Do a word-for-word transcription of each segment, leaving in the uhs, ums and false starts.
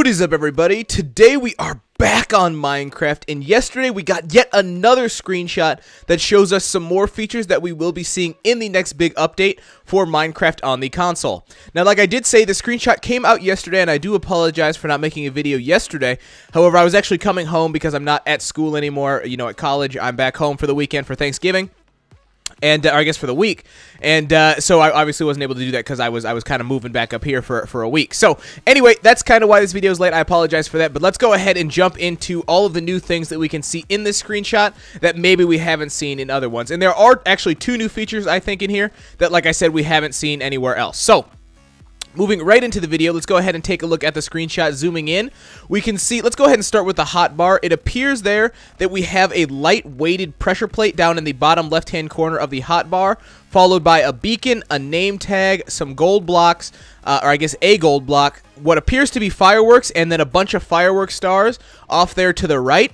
What is up, everybody? Today we are back on Minecraft, and yesterday we got yet another screenshot that shows us some more features that we will be seeing in the next big update for Minecraft on the console. Now, like I did say, the screenshot came out yesterday, and I do apologize for not making a video yesterday. However, I was actually coming home because I'm not at school anymore, you know, at college. I'm back home for the weekend for Thanksgiving. And uh, I guess for the week, and uh, so I obviously wasn't able to do that because I was I was kind of moving back up here for for a week. So anyway, that's kind of why this video is late. I apologize for that, but let's go ahead and jump into all of the new things that we can see in this screenshot that maybe we haven't seen in other ones. And there are actually two new features I think in here that, like I said, we haven't seen anywhere else. So, moving right into the video, let's go ahead and take a look at the screenshot. Zooming in, we can see, let's go ahead and start with the hot bar. It appears there that we have a light weighted pressure plate down in the bottom left hand corner of the hot bar, followed by a beacon, a name tag, some gold blocks, uh, or I guess a gold block, what appears to be fireworks, and then a bunch of fireworks stars off there to the right.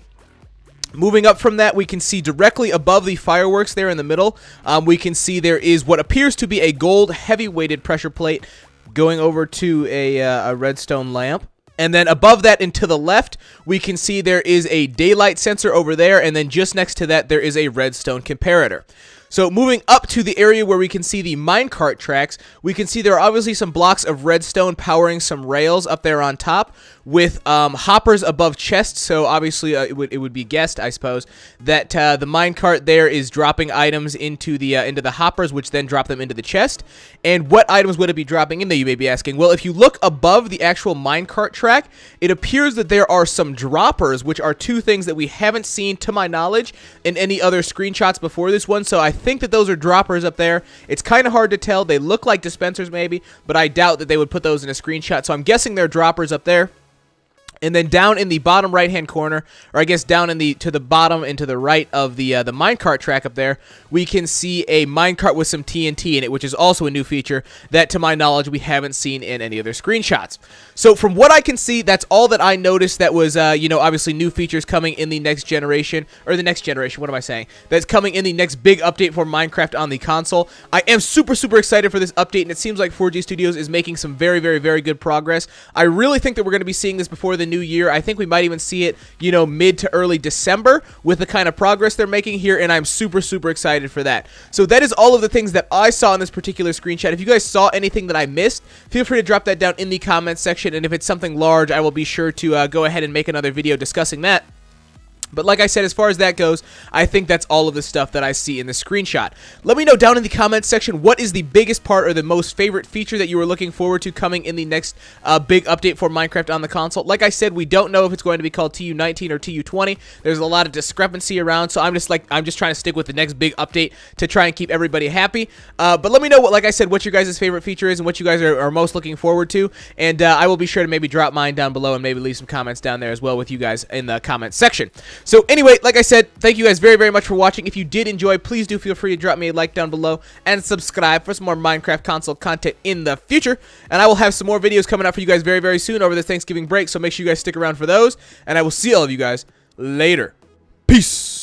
Moving up from that, we can see directly above the fireworks there in the middle, um, we can see there is what appears to be a gold heavy weighted pressure plate going over to a, uh, a redstone lamp. And then above that and to the left, we can see there is a daylight sensor over there, and then just next to that there is a redstone comparator. So moving up to the area where we can see the minecart tracks, we can see there are obviously some blocks of redstone powering some rails up there on top with um, hoppers above chests. So obviously uh, it, would, it would be guessed, I suppose, that uh, the minecart there is dropping items into the, uh, into the hoppers, which then drop them into the chest. And what items would it be dropping in there, you may be asking? Well, if you look above the actual minecart track, it appears that there are some droppers, which are two things that we haven't seen, to my knowledge, in any other screenshots before this one. So I think that those are droppers up there. It's kind of hard to tell. They look like dispensers maybe, but I doubt that they would put those in a screenshot. So I'm guessing they're droppers up there. And then down in the bottom right-hand corner, or I guess down in the to the bottom and to the right of the uh, the minecart track up there, we can see a minecart with some T N T in it, which is also a new feature that, to my knowledge, we haven't seen in any other screenshots. So from what I can see, that's all that I noticed that was, uh, you know, obviously new features coming in the next generation, or the next generation, what am I saying? That's coming in the next big update for Minecraft on the console. I am super, super excited for this update, and it seems like four G Studios is making some very, very, very good progress. I really think that we're going to be seeing this before the new year. I think we might even see it, you know, mid to early December with the kind of progress they're making here, and I'm super, super excited for that. So that is all of the things that I saw in this particular screenshot. If you guys saw anything that I missed, feel free to drop that down in the comments section, and if it's something large, I will be sure to uh, go ahead and make another video discussing that. But like I said, as far as that goes, I think that's all of the stuff that I see in the screenshot. Let me know down in the comments section, what is the biggest part or the most favorite feature that you were looking forward to coming in the next uh, big update for Minecraft on the console? Like I said, we don't know if it's going to be called T U nineteen or T U twenty. There's a lot of discrepancy around, so I'm just like I'm just trying to stick with the next big update to try and keep everybody happy. Uh, but let me know, what, like I said, what your guys' favorite feature is and what you guys are, are most looking forward to. And uh, I will be sure to maybe drop mine down below and maybe leave some comments down there as well with you guys in the comments section. So anyway, like I said, thank you guys very, very much for watching. If you did enjoy, please do feel free to drop me a like down below and subscribe for some more Minecraft console content in the future. And I will have some more videos coming out for you guys very, very soon over this Thanksgiving break, so make sure you guys stick around for those. And I will see all of you guys later. Peace!